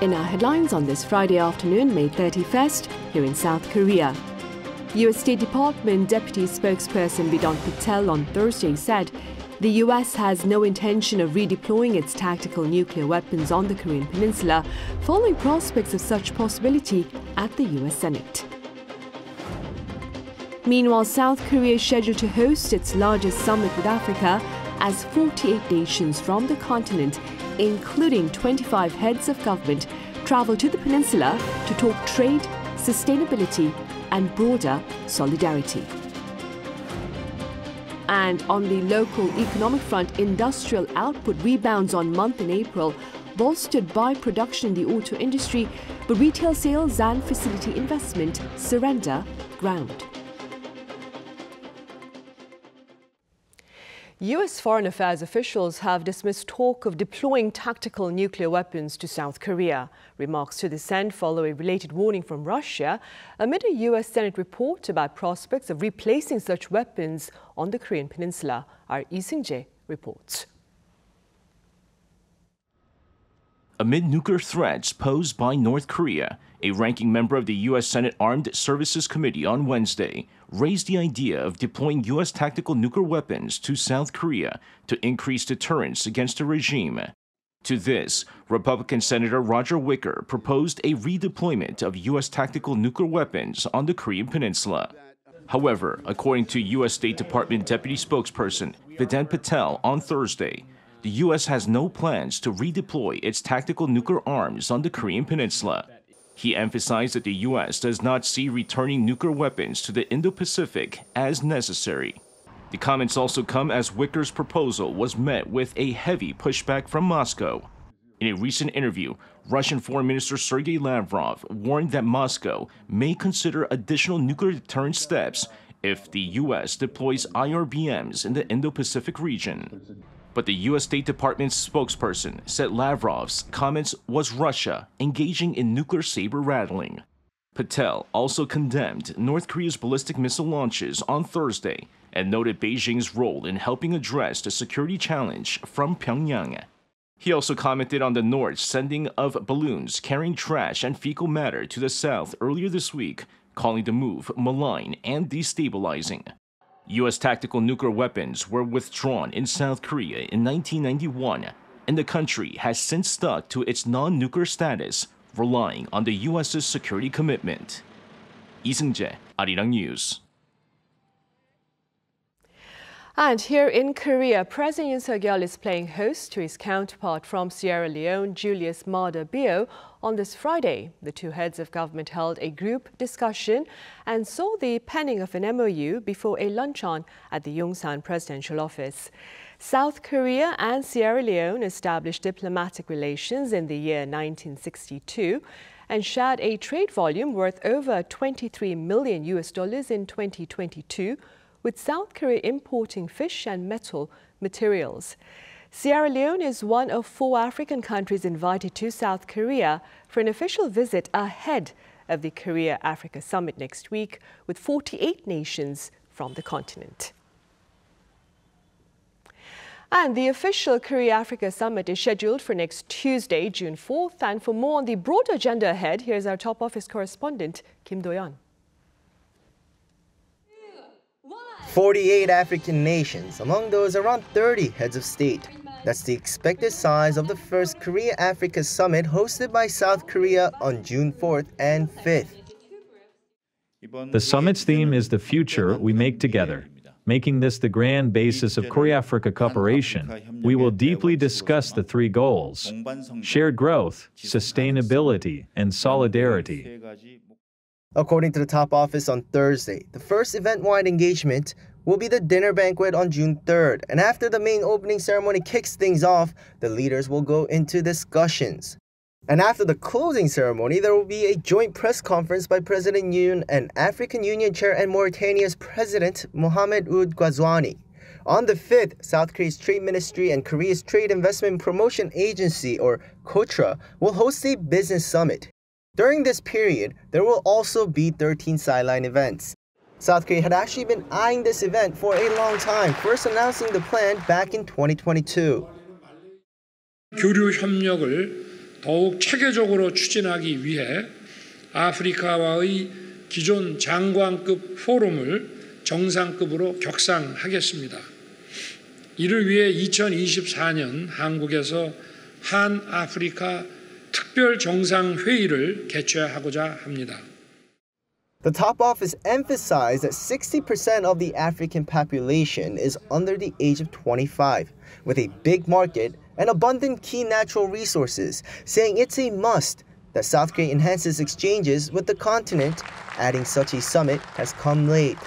In our headlines on this Friday afternoon, May 31st, here in South Korea. US State Department Deputy Spokesperson Vedant Patel on Thursday said the US has no intention of redeploying its tactical nuclear weapons on the Korean peninsula, following prospects of such possibility at the US Senate. Meanwhile, South Korea is scheduled to host its largest summit with Africa as 48 nations from the continent, including 25 heads of government, travel to the peninsula to talk trade, sustainability and broader solidarity. And on the local economic front, industrial output rebounds on month in April, bolstered by production in the auto industry, but retail sales and facility investment surrender ground. U.S. foreign affairs officials have dismissed talk of deploying tactical nuclear weapons to South Korea. Remarks to this end follow a related warning from Russia amid a U.S. Senate report about prospects of replacing such weapons on the Korean peninsula. Our Lee Seung-jae reports. Amid nuclear threats posed by North Korea, a ranking member of the U.S. Senate Armed Services Committee on Wednesday raised the idea of deploying U.S. tactical nuclear weapons to South Korea to increase deterrence against the regime. To this, Republican Senator Roger Wicker proposed a redeployment of U.S. tactical nuclear weapons on the Korean peninsula. However, according to U.S. State Department Deputy Spokesperson Vedant Patel on Thursday, the U.S. has no plans to redeploy its tactical nuclear arms on the Korean peninsula. He emphasized that the U.S. does not see returning nuclear weapons to the Indo-Pacific as necessary. The comments also come as Wicker's proposal was met with a heavy pushback from Moscow. In a recent interview, Russian Foreign Minister Sergey Lavrov warned that Moscow may consider additional nuclear deterrent steps if the U.S. deploys IRBMs in the Indo-Pacific region. But the U.S. State Department's spokesperson said Lavrov's comments was Russia engaging in nuclear saber-rattling. Patel also condemned North Korea's ballistic missile launches on Thursday and noted Beijing's role in helping address the security challenge from Pyongyang. He also commented on the North's sending of balloons carrying trash and fecal matter to the South earlier this week, calling the move malign and destabilizing. U.S. tactical nuclear weapons were withdrawn in South Korea in 1991, and the country has since stuck to its non-nuclear status, relying on the U.S.'s security commitment. Lee Seung-jae, Arirang News. And here in Korea, President Yoon Suk-yeol is playing host to his counterpart from Sierra Leone, Julius Maada Bio, on this Friday. The two heads of government held a group discussion and saw the penning of an MOU before a luncheon at the Yongsan Presidential Office. South Korea and Sierra Leone established diplomatic relations in the year 1962 and shared a trade volume worth over $23 million in 2022, with South Korea importing fish and metal materials. Sierra Leone is one of 4 African countries invited to South Korea for an official visit ahead of the Korea-Africa Summit next week, with 48 nations from the continent. And the official Korea-Africa Summit is scheduled for next Tuesday, June 4th. And for more on the broader agenda ahead, here's our top office correspondent, Kim Do-yeon. 48 African nations, among those around 30 heads of state. That's the expected size of the first Korea-Africa Summit hosted by South Korea on June 4th and 5th. The summit's theme is the future we make together. Making this the grand basis of Korea-Africa cooperation, we will deeply discuss the 3 goals: shared growth, sustainability, and solidarity. According to the top office on Thursday, the first event-wide engagement will be the dinner banquet on June 3rd, and after the main opening ceremony kicks things off, the leaders will go into discussions. And after the closing ceremony, there will be a joint press conference by President Yoon and African Union Chair and Mauritania's President Mohamed Ould Ghazouani. On the 5th, South Korea's Trade Ministry and Korea's Trade Investment Promotion Agency, or KOTRA, will host a business summit. During this period, there will also be 13 sideline events. South Korea had actually been eyeing this event for a long time, first announcing the plan back in 2022. 더욱 체계적으로 추진하기 위해 아프리카와의 기존 장관급 포럼을 정상급으로 격상하겠습니다. 이를 위해 2024년 한국에서 한아프리카 특별 정상회의를 개최하고자 합니다. The top office emphasized that 60% of the African population is under the age of 25, with a big market and abundant key natural resources, saying it's a must that South Korea enhances exchanges with the continent, adding such a summit has come late.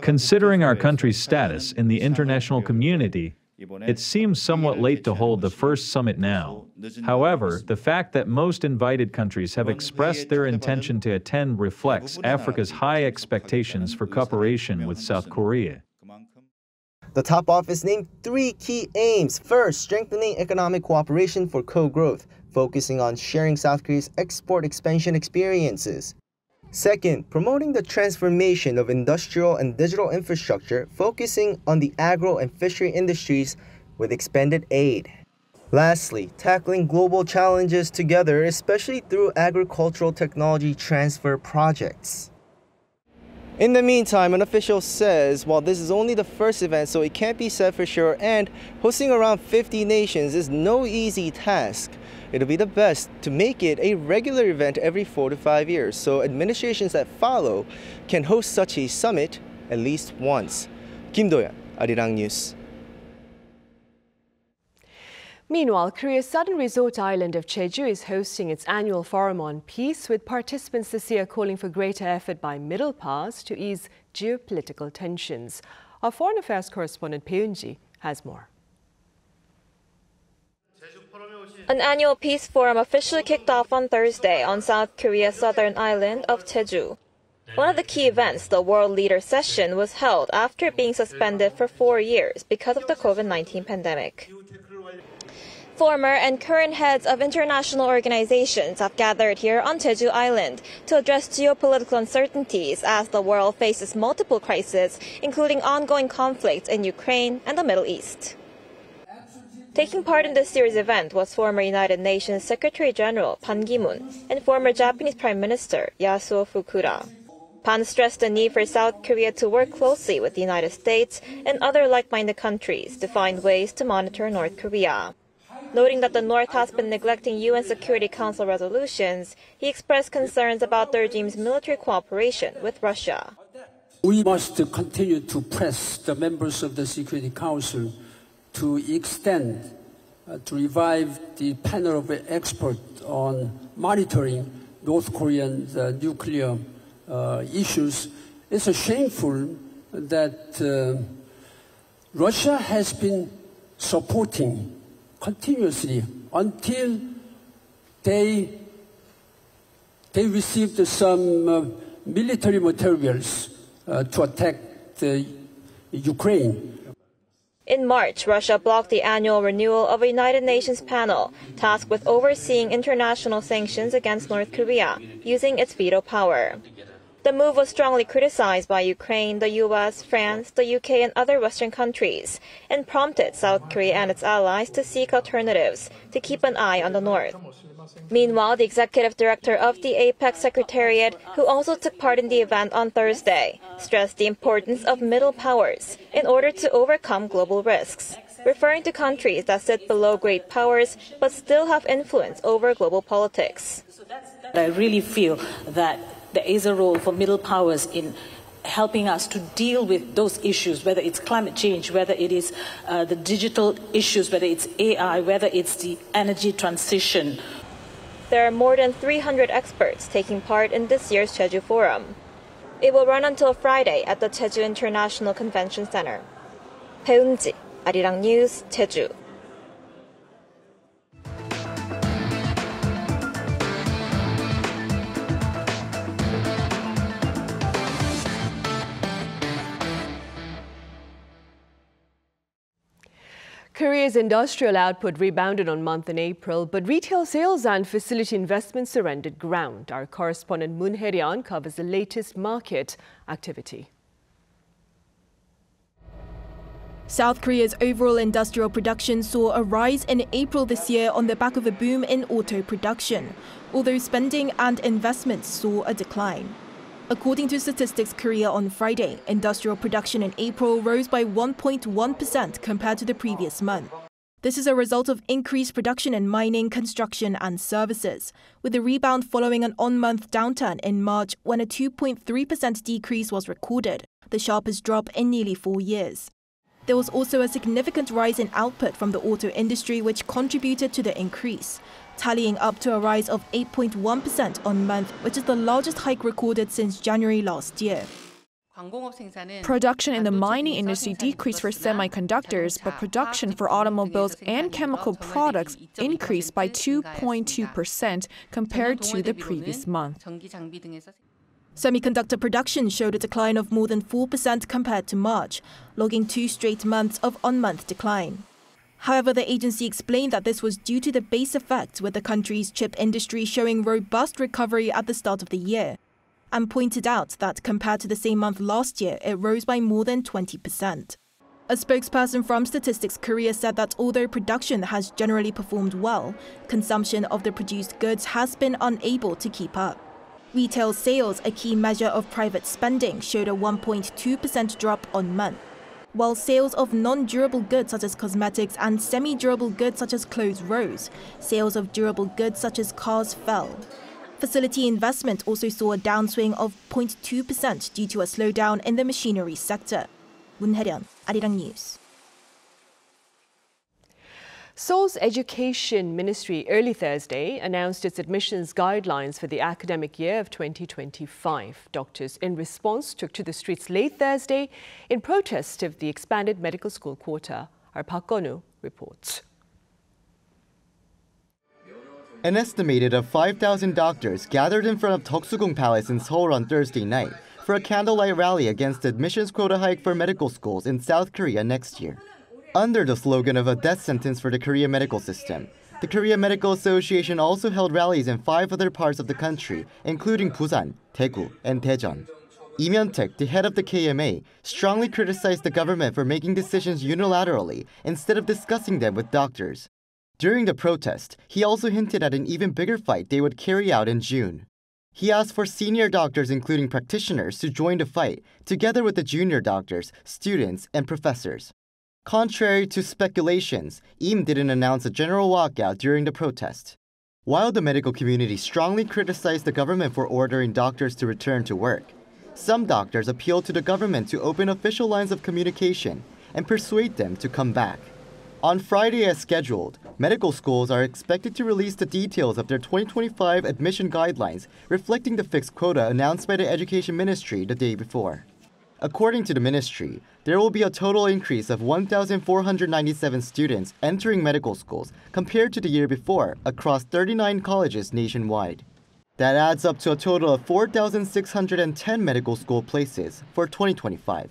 Considering our country's status in the international community, it seems somewhat late to hold the first summit now. However, the fact that most invited countries have expressed their intention to attend reflects Africa's high expectations for cooperation with South Korea. The top office named three key aims. First, strengthening economic cooperation for co-growth, focusing on sharing South Korea's export expansion experiences. Second, promoting the transformation of industrial and digital infrastructure, focusing on the agro and fishery industries with expanded aid. Lastly, tackling global challenges together, especially through agricultural technology transfer projects. In the meantime, an official says, while this is only the first event, so it can't be said for sure, and hosting around 50 nations is no easy task, it'll be the best to make it a regular event every 4 to 5 years, so administrations that follow can host such a summit at least once. Kim Do-yeon, Arirang News. Meanwhile, Korea's southern resort island of Jeju is hosting its annual Forum on Peace, with participants this year calling for greater effort by middle powers to ease geopolitical tensions. Our foreign affairs correspondent Pyeonji has more. An annual peace forum officially kicked off on Thursday on South Korea's southern island of Jeju. One of the key events, the World Leader Session, was held after being suspended for 4 years because of the COVID-19 pandemic. Former and current heads of international organizations have gathered here on Jeju Island to address geopolitical uncertainties as the world faces multiple crises, including ongoing conflicts in Ukraine and the Middle East. Taking part in this year's event was former United Nations Secretary General Ban Ki-moon and former Japanese Prime Minister Yasuo Fukuda. Ban stressed the need for South Korea to work closely with the United States and other like-minded countries to find ways to monitor North Korea. Noting that the North has been neglecting UN Security Council resolutions, he expressed concerns about the regime's military cooperation with Russia. We must continue to press the members of the Security Council to extend, to revive the panel of experts on monitoring North Korean nuclear issues. It's shameful that Russia has been supporting continuously until they received some military materials to attack Ukraine. In March, Russia blocked the annual renewal of a United Nations panel tasked with overseeing international sanctions against North Korea, using its veto power. The move was strongly criticized by Ukraine, the U.S., France, the U.K. and other Western countries, and prompted South Korea and its allies to seek alternatives to keep an eye on the North. Meanwhile, the executive director of the APEC Secretariat, who also took part in the event on Thursday, stressed the importance of middle powers in order to overcome global risks, referring to countries that sit below great powers but still have influence over global politics. I really feel that there is a role for middle powers in helping us to deal with those issues, whether it's climate change, whether it is the digital issues, whether it's AI, whether it's the energy transition. There are more than 300 experts taking part in this year's Jeju Forum. It will run until Friday at the Jeju International Convention Center. Pyeonji, Arirang News, Jeju. Korea's industrial output rebounded on month in April, but retail sales and facility investments surrendered ground. Our correspondent Moon Hae-ryan covers the latest market activity. South Korea's overall industrial production saw a rise in April this year on the back of a boom in auto production, although spending and investments saw a decline. According to Statistics Korea on Friday, industrial production in April rose by 1.1% compared to the previous month. This is a result of increased production in mining, construction and services, with a rebound following an on-month downturn in March when a 2.3% decrease was recorded, the sharpest drop in nearly 4 years. There was also a significant rise in output from the auto industry, which contributed to the increase, tallying up to a rise of 8.1% on month, which is the largest hike recorded since January last year. Production in the mining industry decreased for semiconductors, but production for automobiles and chemical products increased by 2.2% compared to the previous month. Semiconductor production showed a decline of more than 4% compared to March, logging 2 straight months of on-month decline. However, the agency explained that this was due to the base effect, with the country's chip industry showing robust recovery at the start of the year, and pointed out that compared to the same month last year, it rose by more than 20%. A spokesperson from Statistics Korea said that although production has generally performed well, consumption of the produced goods has been unable to keep up. Retail sales, a key measure of private spending, showed a 1.2% drop on month, while sales of non-durable goods such as cosmetics and semi-durable goods such as clothes rose. Sales of durable goods such as cars fell. Facility investment also saw a downswing of 0.2% due to a slowdown in the machinery sector. Woon Hae-ryun, Arirang News. Seoul's Education Ministry early Thursday announced its admissions guidelines for the academic year of 2025. Doctors in response took to the streets late Thursday in protest of the expanded medical school quota. Our Park Won-woo reports. An estimated of 5,000 doctors gathered in front of Deoksugung Palace in Seoul on Thursday night for a candlelight rally against the admissions quota hike for medical schools in South Korea next year. Under the slogan of a death sentence for the Korea medical system, the Korea Medical Association also held rallies in 5 other parts of the country, including Busan, Daegu, and Daejeon. Lee Myon-taek, the head of the KMA, strongly criticized the government for making decisions unilaterally instead of discussing them with doctors. During the protest, he also hinted at an even bigger fight they would carry out in June. He asked for senior doctors, including practitioners, to join the fight, together with the junior doctors, students, and professors. Contrary to speculations, Im didn't announce a general walkout during the protest. While the medical community strongly criticized the government for ordering doctors to return to work, some doctors appealed to the government to open official lines of communication and persuade them to come back. On Friday as scheduled, medical schools are expected to release the details of their 2025 admission guidelines reflecting the fixed quota announced by the Education Ministry the day before. According to the ministry, there will be a total increase of 1,497 students entering medical schools compared to the year before across 39 colleges nationwide. That adds up to a total of 4,610 medical school places for 2025.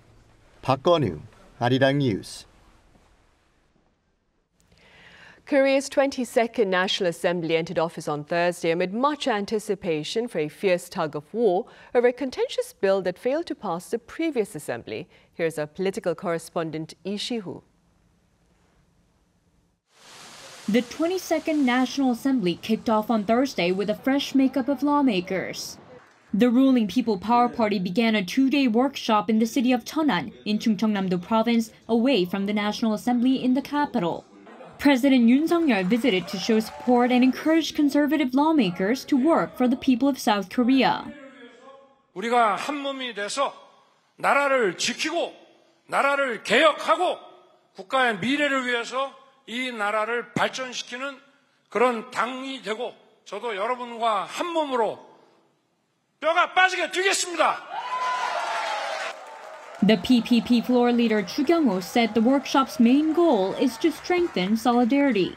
Park Won-woo, Arirang News. Korea's 22nd National Assembly entered office on Thursday amid much anticipation for a fierce tug of war over a contentious bill that failed to pass the previous assembly. Here's our political correspondent Lee Si-hoo. The 22nd National Assembly kicked off on Thursday with a fresh makeup of lawmakers. The ruling People Power Party began a 2-day workshop in the city of Cheonan in Chungcheongnam-do province, away from the National Assembly in the capital. President Yoon Song-yeol visited to show support and encourage conservative lawmakers to work for the people of South Korea. The PPP floor leader Chu Kyung-ho said the workshop's main goal is to strengthen solidarity.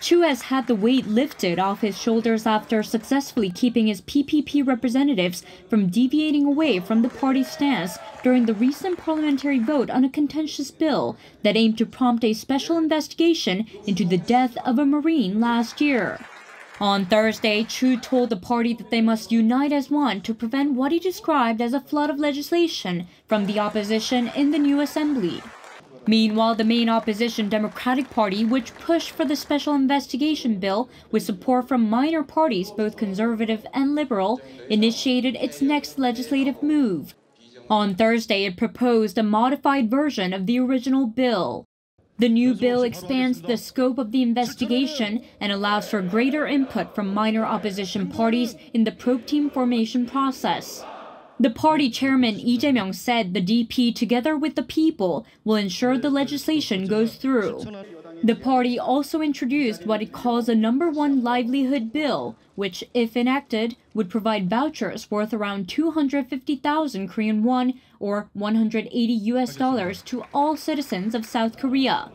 Chu has had the weight lifted off his shoulders after successfully keeping his PPP representatives from deviating away from the party's stance during the recent parliamentary vote on a contentious bill that aimed to prompt a special investigation into the death of a Marine last year. On Thursday, Chu told the party that they must unite as one to prevent what he described as a flood of legislation from the opposition in the new assembly. Meanwhile, the main opposition Democratic Party, which pushed for the special investigation bill with support from minor parties, both conservative and liberal, initiated its next legislative move. On Thursday, it proposed a modified version of the original bill. The new bill expands the scope of the investigation and allows for greater input from minor opposition parties in the probe team formation process. The party chairman Lee Jae-myung said the DP, together with the people, will ensure the legislation goes through. The party also introduced what it calls a #1 livelihood bill, which, if enacted, would provide vouchers worth around 250,000 Korean won or $180 to all citizens of South Korea.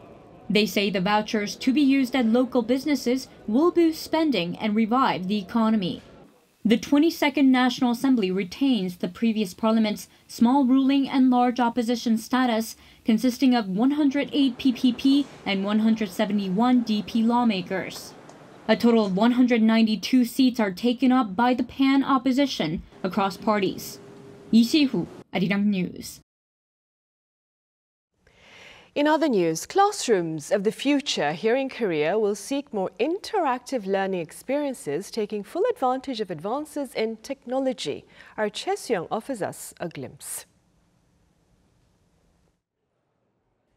They say the vouchers to be used at local businesses will boost spending and revive the economy. The 22nd National Assembly retains the previous parliament's small ruling and large opposition status, consisting of 108 PPP and 171 DP lawmakers. A total of 192 seats are taken up by the pan-opposition across parties. Lee Si-hoo, Arirang News. In other news, classrooms of the future here in Korea will seek more interactive learning experiences, taking full advantage of advances in technology. Our Choi Si-young offers us a glimpse.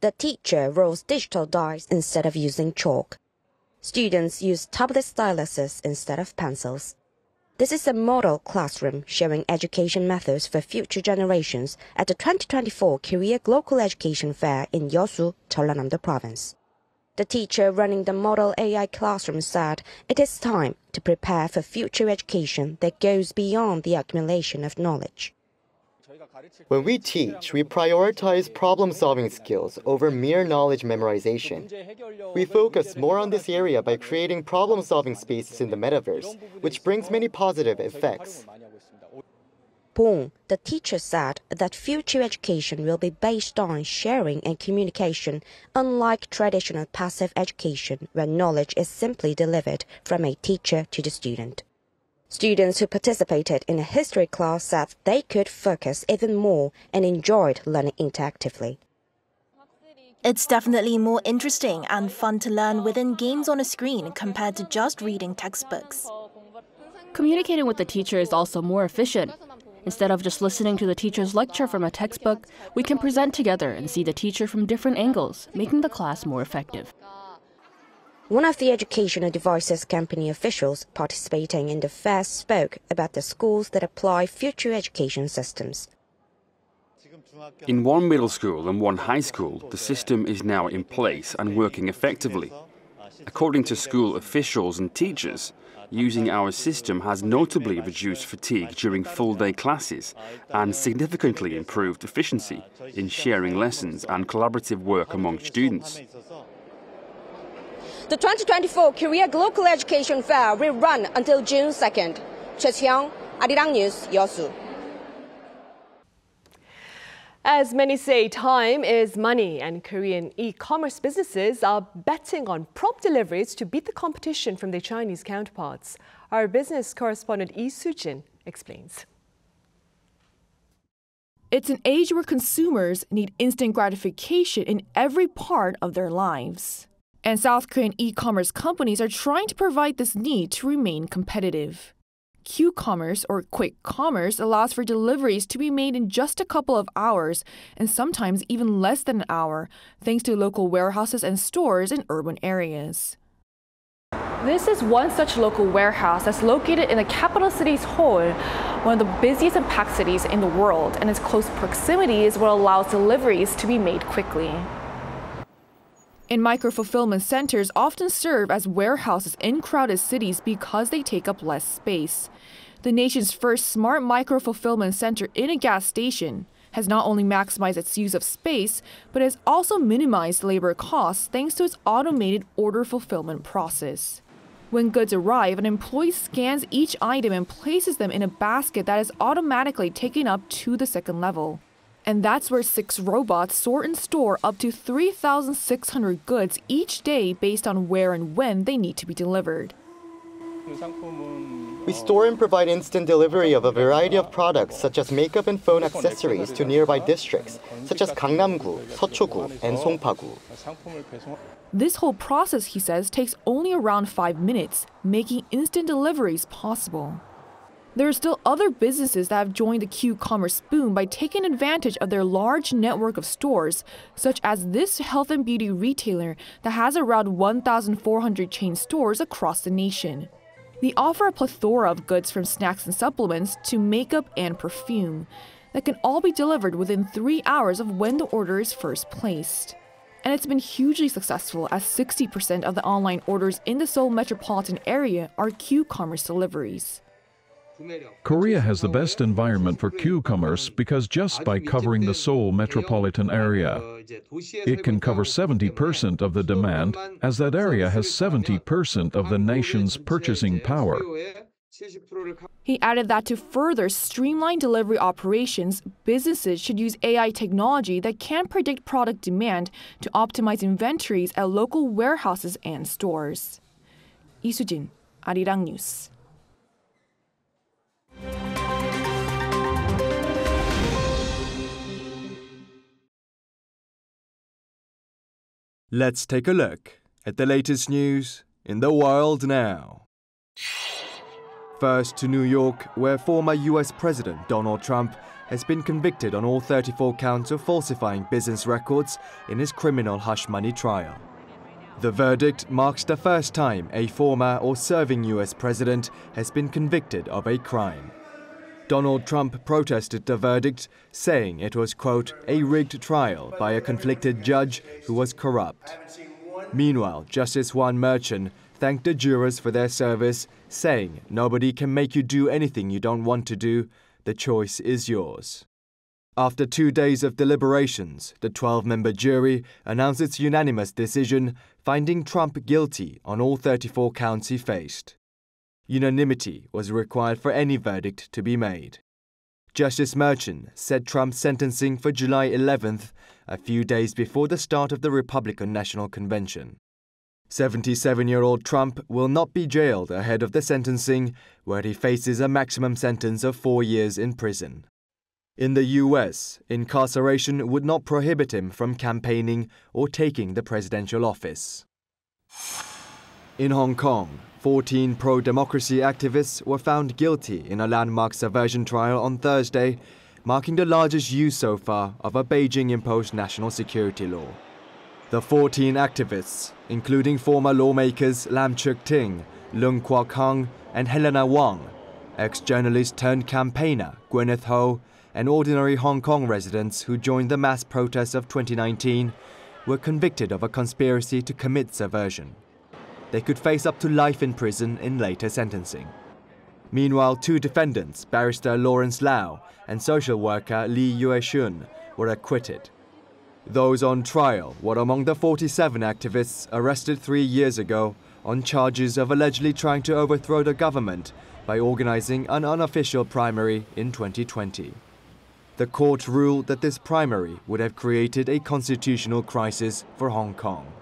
The teacher rolls digital dice instead of using chalk. Students use tablet styluses instead of pencils. This is a model classroom showing education methods for future generations at the 2024 Korea Global Education Fair in Yeosu, Jeollanam-do Province. The teacher running the model AI classroom said it is time to prepare for future education that goes beyond the accumulation of knowledge. When we teach, we prioritize problem-solving skills over mere knowledge memorization. We focus more on this area by creating problem-solving spaces in the metaverse, which brings many positive effects. Bong, the teacher, said that future education will be based on sharing and communication, unlike traditional passive education, where knowledge is simply delivered from a teacher to the student. Students who participated in a history class said they could focus even more and enjoyed learning interactively. It's definitely more interesting and fun to learn within games on a screen compared to just reading textbooks. Communicating with the teacher is also more efficient. Instead of just listening to the teacher's lecture from a textbook, we can present together and see the teacher from different angles, making the class more effective. One of the educational devices company officials participating in the fair spoke about the schools that apply future education systems. In one middle school and one high school, the system is now in place and working effectively. According to school officials and teachers, using our system has notably reduced fatigue during full-day classes and significantly improved efficiency in sharing lessons and collaborative work among students. The 2024 Korea Global Education Fair will run until June 2nd. Choi Si-young, Arirang News, Yeosu. As many say, time is money, and Korean e-commerce businesses are betting on prompt deliveries to beat the competition from their Chinese counterparts. Our business correspondent Lee Soo-jin explains. It's an age where consumers need instant gratification in every part of their lives. And South Korean e-commerce companies are trying to provide this need to remain competitive. Q-commerce, or quick commerce, allows for deliveries to be made in just a couple of hours and sometimes even less than an hour, thanks to local warehouses and stores in urban areas. This is one such local warehouse that's located in the capital city, Seoul, one of the busiest and packed cities in the world, and its close proximity is what allows deliveries to be made quickly. And micro-fulfillment centers often serve as warehouses in crowded cities because they take up less space. The nation's first smart micro-fulfillment center in a gas station has not only maximized its use of space, but has also minimized labor costs thanks to its automated order fulfillment process. When goods arrive, an employee scans each item and places them in a basket that is automatically taken up to the second level. And that's where 6 robots sort and store up to 3,600 goods each day based on where and when they need to be delivered. We store and provide instant delivery of a variety of products such as makeup and phone accessories to nearby districts such as Gangnam-gu, Seo-cho-gu, and Songpa-gu. This whole process, he says, takes only around 5 minutes, making instant deliveries possible. There are still other businesses that have joined the Q-commerce boom by taking advantage of their large network of stores, such as this health and beauty retailer that has around 1,400 chain stores across the nation. They offer a plethora of goods from snacks and supplements to makeup and perfume that can all be delivered within 3 hours of when the order is first placed. And it's been hugely successful, as 60% of the online orders in the Seoul metropolitan area are Q-commerce deliveries. Korea has the best environment for Q-commerce because just by covering the Seoul metropolitan area, it can cover 70% of the demand, as that area has 70% of the nation's purchasing power. He added that to further streamline delivery operations, businesses should use AI technology that can predict product demand to optimize inventories at local warehouses and stores. Lee Soo-jin, Arirang News. Let's take a look at the latest news in the world now. First to New York, where former US President Donald Trump has been convicted on all 34 counts of falsifying business records in his criminal hush money trial. The verdict marks the first time a former or serving US president has been convicted of a crime. Donald Trump protested the verdict, saying it was, quote, a rigged trial by a conflicted judge who was corrupt. Meanwhile, Justice Juan Merchan thanked the jurors for their service, saying nobody can make you do anything you don't want to do. The choice is yours. After 2 days of deliberations, the 12-member jury announced its unanimous decision, finding Trump guilty on all 34 counts he faced. Unanimity was required for any verdict to be made. Justice Merchan set Trump's sentencing for July 11th, a few days before the start of the Republican National Convention. 77-year-old Trump will not be jailed ahead of the sentencing, where he faces a maximum sentence of 4 years in prison. In the US, incarceration would not prohibit him from campaigning or taking the presidential office. In Hong Kong, 14 pro-democracy activists were found guilty in a landmark subversion trial on Thursday, marking the largest use so far of a Beijing-imposed national security law. The 14 activists, including former lawmakers Lam Chuk Ting, Lung Kuo Kang, and Helena Wang, ex-journalist turned campaigner Gwyneth Ho, and ordinary Hong Kong residents who joined the mass protests of 2019, were convicted of a conspiracy to commit subversion. They could face up to life in prison in later sentencing. Meanwhile, two defendants, barrister Lawrence Lau and social worker Lee Yue-shun, were acquitted. Those on trial were among the 47 activists arrested 3 years ago on charges of allegedly trying to overthrow the government by organizing an unofficial primary in 2020. The court ruled that this primary would have created a constitutional crisis for Hong Kong.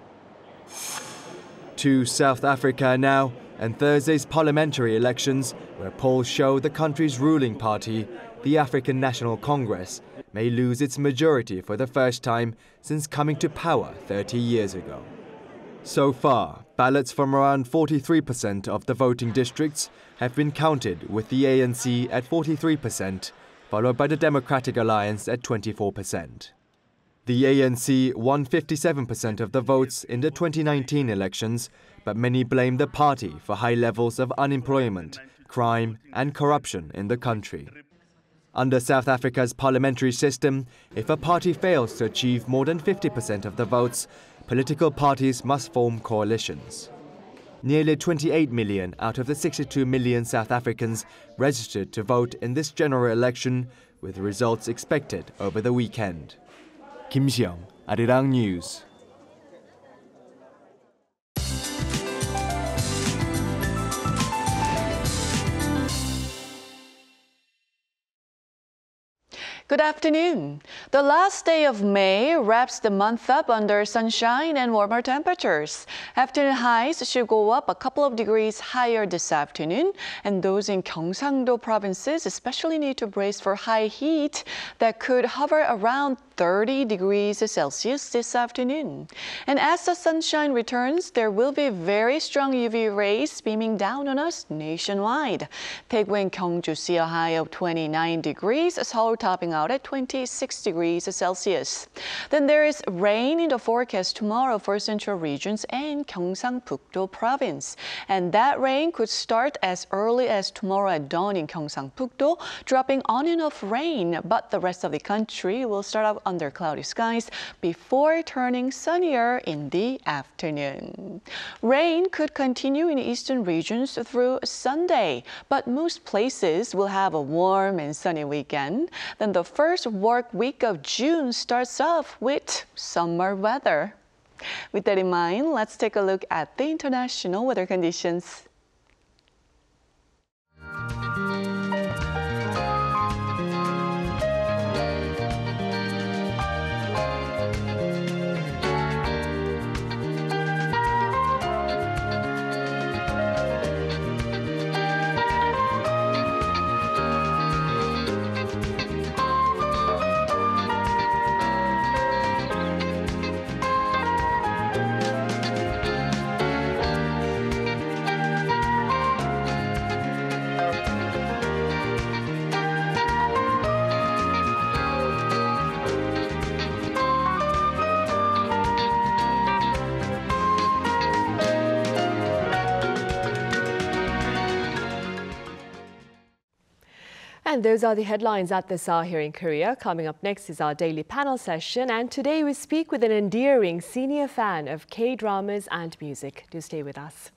To South Africa now, and Thursday's parliamentary elections, where polls show the country's ruling party, the African National Congress, may lose its majority for the first time since coming to power 30 years ago. So far, ballots from around 43% of the voting districts have been counted, with the ANC at 43%, followed by the Democratic Alliance at 24%. The ANC won 57% of the votes in the 2019 elections, but many blame the party for high levels of unemployment, crime and corruption in the country. Under South Africa's parliamentary system, if a party fails to achieve more than 50% of the votes, political parties must form coalitions. Nearly 28 million out of the 62 million South Africans registered to vote in this general election, with results expected over the weekend. Kim Si-young, Arirang News. Good Good afternoon. The last day of May wraps the month up under sunshine and warmer temperatures. Afternoon highs should go up a couple of degrees higher this afternoon, and those in Gyeongsang-do provinces especially need to brace for high heat that could hover around 30 degrees Celsius this afternoon. And as the sunshine returns, there will be very strong UV rays beaming down on us nationwide. Daegu and Gyeongju see a high of 29 degrees, Seoul topping out at 26 degrees Celsius. Then there is rain in the forecast tomorrow for central regions and Gyeongsang-pukto province. And that rain could start as early as tomorrow at dawn in Gyeongsang-pukto, dropping on and off rain, but the rest of the country will start out under cloudy skies before turning sunnier in the afternoon. Rain could continue in eastern regions through Sunday, but most places will have a warm and sunny weekend. Then the first work week of June starts off with summer weather. With that in mind, let's take a look at the international weather conditions. And those are the headlines at this hour here in Korea. Coming up next is our daily panel session, and today we speak with an endearing senior fan of K-dramas and music. Do stay with us.